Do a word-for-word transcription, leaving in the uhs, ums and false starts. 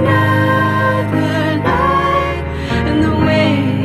another night, and the wind